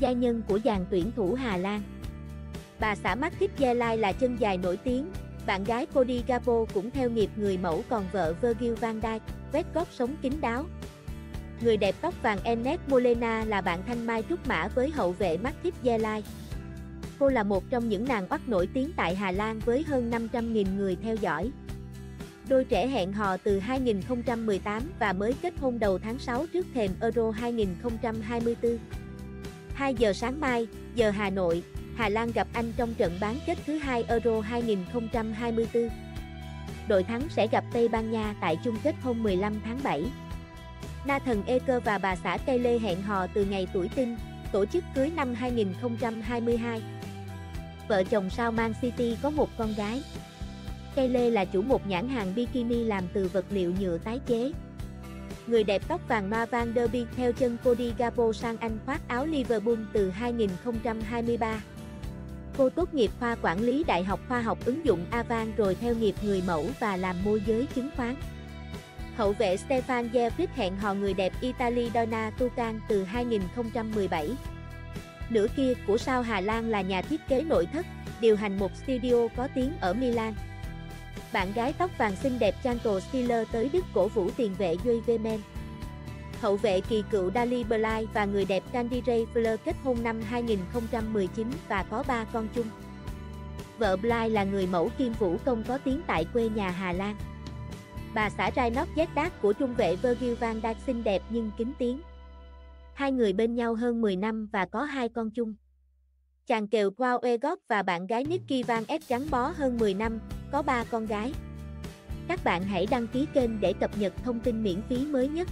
gia nhân của dàn tuyển thủ Hà Lan. Bà xã Matthijs de Ligt là chân dài nổi tiếng, bạn gái Cody Gakpo cũng theo nghiệp người mẫu, còn vợ Virgil van Dijk, vết góc sống kín đáo. Người đẹp tóc vàng Annekee Molenaar là bạn thanh mai trúc mã với hậu vệ Matthijs de Ligt. Cô là một trong những nàng oắt nổi tiếng tại Hà Lan với hơn 500.000 người theo dõi. Đôi trẻ hẹn hò từ 2018 và mới kết hôn đầu tháng 6 trước thềm Euro 2024. 2 giờ sáng mai, giờ Hà Nội, Hà Lan gặp Anh trong trận bán kết thứ 2 Euro 2024. Đội thắng sẽ gặp Tây Ban Nha tại chung kết hôm 15 tháng 7. Nathan Ake và bà xã Kaylee hẹn hò từ ngày tuổi teen, tổ chức cưới năm 2022. Vợ chồng sao Man City có một con gái. Kaylee là chủ một nhãn hàng bikini làm từ vật liệu nhựa tái chế. Người đẹp tóc vàng Noa van der Bij theo chân Cody Gakpo sang Anh khoác áo Liverpool từ 2023. Cô tốt nghiệp khoa quản lý Đại học Khoa học ứng dụng Avans rồi theo nghiệp người mẫu và làm môi giới chứng khoán. Hậu vệ Stefan de Vrij hẹn hò người đẹp Italy Doina Turcanu từ 2017. Nửa kia của sao Hà Lan là nhà thiết kế nội thất, điều hành một studio có tiếng ở Milan. Bạn gái tóc vàng xinh đẹp Chantalle Schilder tới Đức cổ vũ tiền vệ Joey Veerman. Hậu vệ kỳ cựu Daley Blind và người đẹp Candy-Rae Fleur kết hôn năm 2019 và có 3 con chung. Vợ Blind là người mẫu kim vũ công có tiếng tại quê nhà Hà Lan. Bà xã Rike Nootgedagt của trung vệ Virgil van Dijk xinh đẹp nhưng kín tiếng. Hai người bên nhau hơn 10 năm và có 2 con chung. Chàng kèo Wout Weghorst và bạn gái Nikki van Esch gắn bó hơn 10 năm, có 3 con gái. Các bạn hãy đăng ký kênh để cập nhật thông tin miễn phí mới nhất.